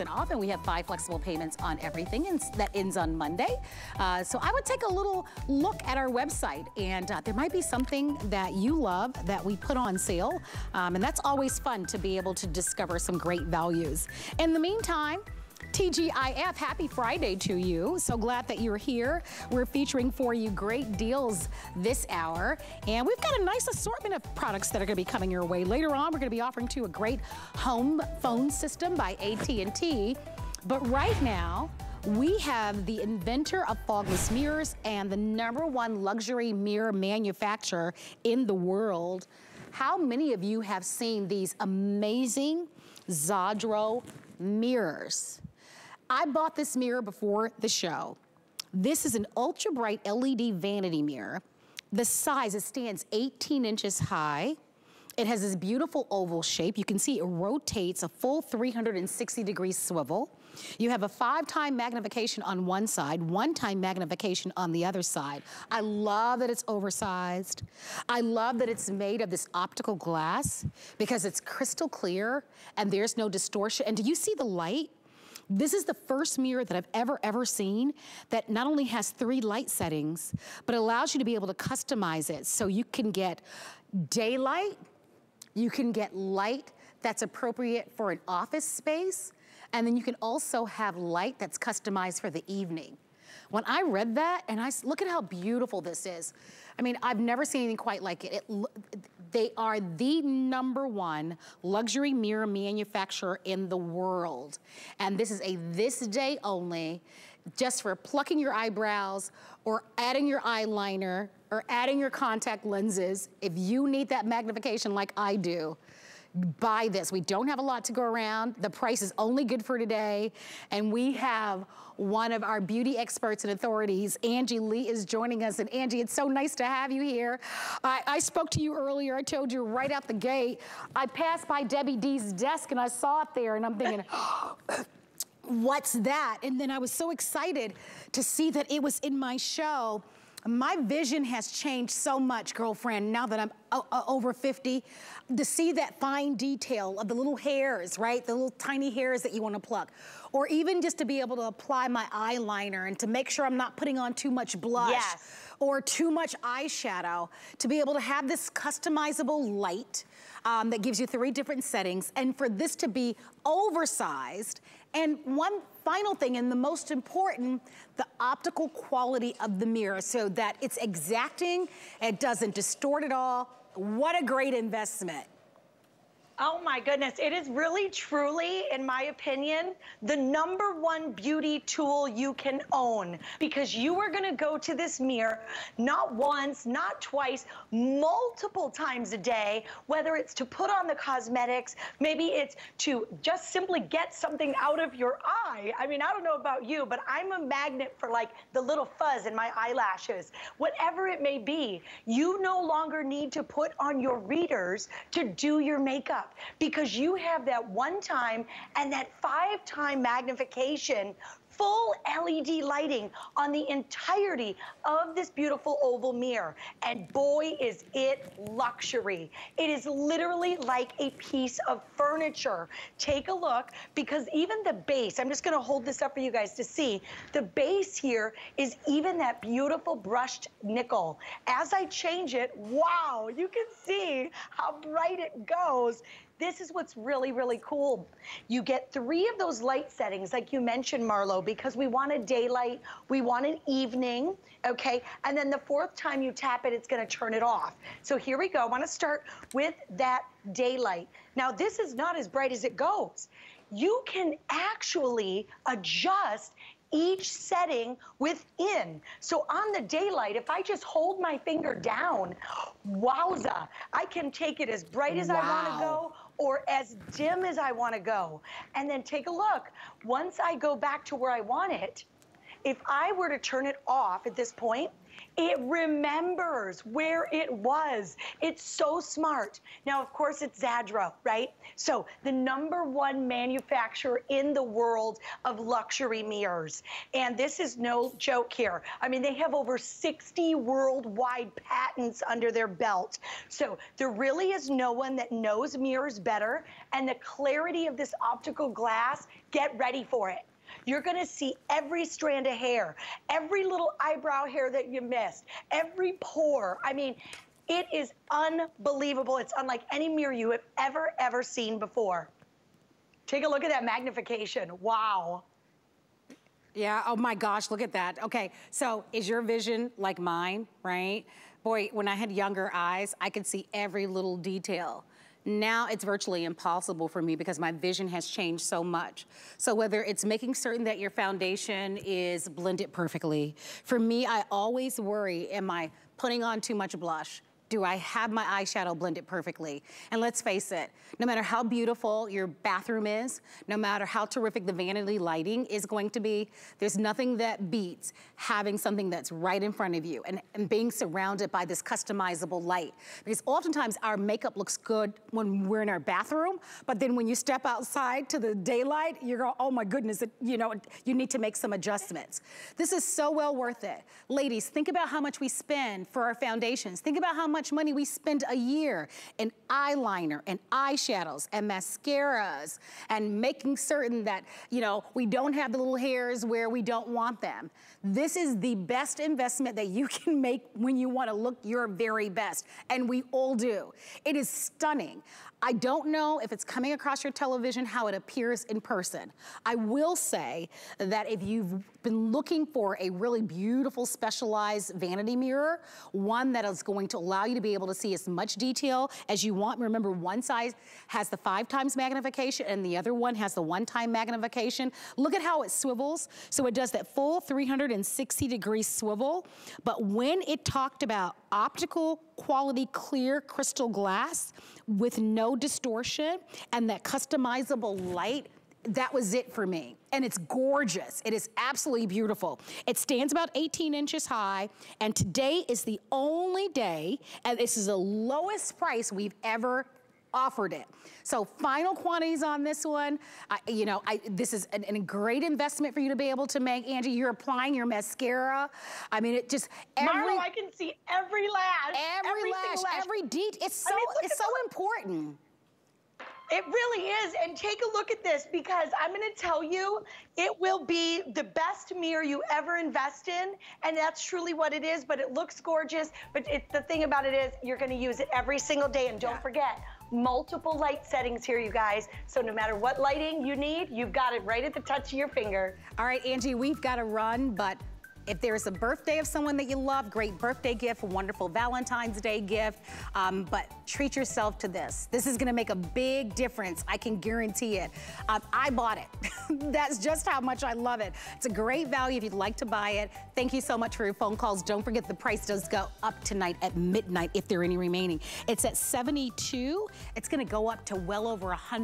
And off, and we have 5 flexible payments on everything, and that ends on Monday. So I would take a little look at our website, and there might be something that you love that we put on sale, and that's always fun to be able to discover some great values. In the meantime, TGIF, happy Friday to you. So glad that you're here. We're featuring for you great deals this hour. And we've got a nice assortment of products that are gonna be coming your way. Later on, we're gonna be offering to you a great home phone system by AT&T. But right now, we have the inventor of fogless mirrors and the #1 luxury mirror manufacturer in the world. How many of you have seen these amazing Zadro mirrors? I bought this mirror before the show. This is an ultra bright LED vanity mirror. The size, it stands 18 inches high. It has this beautiful oval shape. You can see it rotates a full 360-degree swivel. You have a 5-time magnification on one side, 1-time magnification on the other side. I love that it's oversized. I love that it's made of this optical glass because it's crystal clear and there's no distortion. And do you see the light? This is the first mirror that I've ever seen that not only has 3 light settings, but allows you to be able to customize it so you can get daylight, you can get light that's appropriate for an office space, and then you can also have light that's customized for the evening. When I read that, and look at how beautiful this is. I mean, I've never seen anything quite like it. They are the #1 luxury mirror manufacturer in the world. And this is a this day only, just for plucking your eyebrows or adding your eyeliner or adding your contact lenses. If you need that magnification like I do, buy this. We don't have a lot to go around. The price is only good for today. And we have one of our beauty experts and authorities, Angie Lee, is joining us. And Angie, it's so nice to have you here. I spoke to you earlier. I told you right out the gate. I passed by Debbie D's desk and I saw it there and I'm thinking, oh, what's that? And then I was so excited to see that it was in my show. My vision has changed so much, girlfriend, now that I'm over 50, to see that fine detail of the little hairs, right? The little tiny hairs that you want to pluck. Or even just to be able to apply my eyeliner and to make sure I'm not putting on too much blush. Yes. Or too much eyeshadow, to be able to have this customizable light that gives you 3 different settings, and for this to be oversized. And one final thing, and the most important, the optical quality of the mirror, so that it's exacting, it doesn't distort at all. What a great investment. Oh my goodness, it is really, truly, in my opinion, the #1 beauty tool you can own, because you are gonna go to this mirror not once, not twice, multiple times a day, whether it's to put on the cosmetics, maybe it's to just simply get something out of your eye. I mean, I don't know about you, but I'm a magnet for like the little fuzz in my eyelashes. Whatever it may be, you no longer need to put on your readers to do your makeup, because you have that 1-time and that 5-time magnification, full LED lighting on the entirety of this beautiful oval mirror. And boy, is it luxury. It is literally like a piece of furniture. Take a look, because even the base, I'm just gonna hold this up for you guys to see. The base here is even that beautiful brushed nickel. As I change it, wow, you can see how bright it goes. This is what's really, really cool. You get 3 of those light settings, like you mentioned, Marlo, because we want a daylight, we want an evening, okay? And then the 4th time you tap it, it's gonna turn it off. So here we go. I wanna start with that daylight. Now, this is not as bright as it goes. You can actually adjust each setting within. So on the daylight, if I just hold my finger down, wowza, I can take it as bright as I want to go or as dim as I want to go. And then take a look. Once I go back to where I want it, if I were to turn it off at this point, It remembers where it was. It's so smart. Now, of course, it's Zadro, right? So the #1 manufacturer in the world of luxury mirrors. And this is no joke here. I mean, they have over 60 worldwide patents under their belt. So there really is no one that knows mirrors better. And the clarity of this optical glass, get ready for it. You're gonna see every strand of hair, every little eyebrow hair that you missed, every pore. I mean, it is unbelievable. It's unlike any mirror you have ever seen before. Take a look at that magnification, wow. Yeah, oh my gosh, look at that. Okay, so is your vision like mine, right? Boy, when I had younger eyes, I could see every little detail. Now it's virtually impossible for me because my vision has changed so much. So whether it's making certain that your foundation is blended perfectly. For me, I always worry, am I putting on too much blush? Do I have my eyeshadow blended perfectly? And let's face it, no matter how beautiful your bathroom is, no matter how terrific the vanity lighting is going to be, there's nothing that beats having something that's right in front of you and being surrounded by this customizable light. Because oftentimes our makeup looks good when we're in our bathroom, but then when you step outside to the daylight, you're going, oh my goodness, you know, you need to make some adjustments. This is so well worth it. Ladies, think about how much we spend for our foundations. Think about how much money we spend a year in eyeliner and eyeshadows and mascaras and making certain that, you know, we don't have the little hairs where we don't want them. This is the best investment that you can make when you want to look your very best, and we all do. It is stunning. I don't know if it's coming across your television how it appears in person. I will say that if you've been looking for a really beautiful specialized vanity mirror, one that is going to allow you to be able to see as much detail as you want. Remember, one size has the 5x magnification and the other one has the 1x magnification. Look at how it swivels. So it does that full 360-degree swivel. But when it talked about optical quality clear crystal glass with no distortion and that customizable light, that was it for me. And it's gorgeous. It is absolutely beautiful. It stands about 18 inches high, and today is the only day, and this is the lowest price we've ever offered it. So final quantities on this one, you know, this is a great investment for you to be able to make. Angie, you're applying your mascara. I mean, it just Marlo, I can see every lash, every detail. It's so it's so important. It really is, and take a look at this because I'm gonna tell you, it will be the best mirror you ever invest in, and that's truly what it is, but it looks gorgeous, but the thing about it is you're gonna use it every single day, and don't forget, multiple light settings here, you guys, so no matter what lighting you need, you've got it right at the touch of your finger. All right, Angie, we've gotta run, but if there's a birthday of someone that you love, great birthday gift, wonderful Valentine's Day gift, but treat yourself to this. This is gonna make a big difference, I can guarantee it. I bought it. That's just how much I love it. It's a great value if you'd like to buy it. Thank you so much for your phone calls. Don't forget the price does go up tonight at midnight if there are any remaining. It's at $72. It's gonna go up to well over $100.